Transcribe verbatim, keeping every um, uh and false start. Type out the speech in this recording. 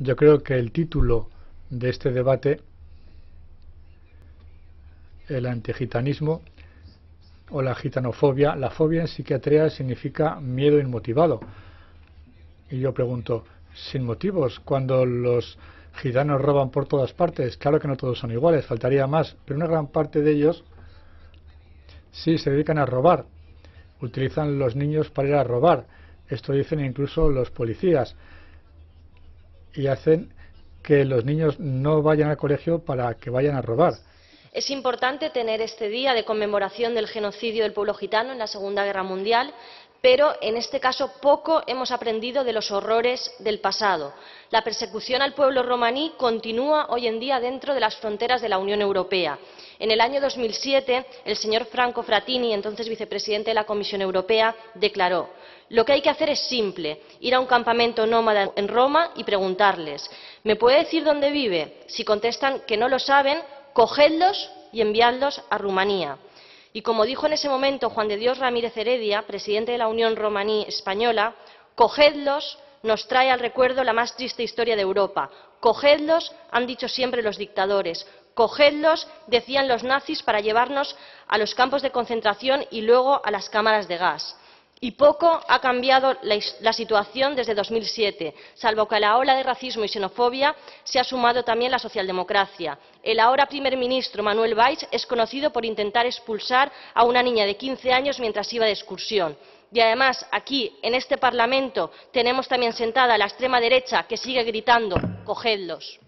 Yo creo que el título de este debate, el antigitanismo o la gitanofobia, la fobia en psiquiatría significa miedo inmotivado. Y yo pregunto, sin motivos, cuando los gitanos roban por todas partes, claro que no todos son iguales, faltaría más, pero una gran parte de ellos sí se dedican a robar, utilizan los niños para ir a robar, esto dicen incluso los policías, y hacen que los niños no vayan al colegio para que vayan a robar. Es importante tener este día de conmemoración del genocidio del pueblo gitano en la Segunda Guerra Mundial, pero en este caso poco hemos aprendido de los horrores del pasado. La persecución al pueblo romaní continúa hoy en día dentro de las fronteras de la Unión Europea. En el año dos mil siete, el señor Franco Frattini, entonces vicepresidente de la Comisión Europea, declaró: lo que hay que hacer es simple, ir a un campamento nómada en Roma y preguntarles, ¿me puede decir dónde vive? Si contestan que no lo saben, cogedlos y enviadlos a Rumanía. Y como dijo en ese momento Juan de Dios Ramírez Heredia, presidente de la Unión Romaní-Española, cogedlos nos trae al recuerdo la más triste historia de Europa. Cogedlos, han dicho siempre los dictadores. Cogedlos, decían los nazis, para llevarnos a los campos de concentración y luego a las cámaras de gas. Y poco ha cambiado la, la situación desde dos mil siete, salvo que a la ola de racismo y xenofobia se ha sumado también la socialdemocracia. El ahora primer ministro Manuel Valls es conocido por intentar expulsar a una niña de quince años mientras iba de excursión. Y además aquí, en este Parlamento, tenemos también sentada a la extrema derecha que sigue gritando «¡Cogedlos!».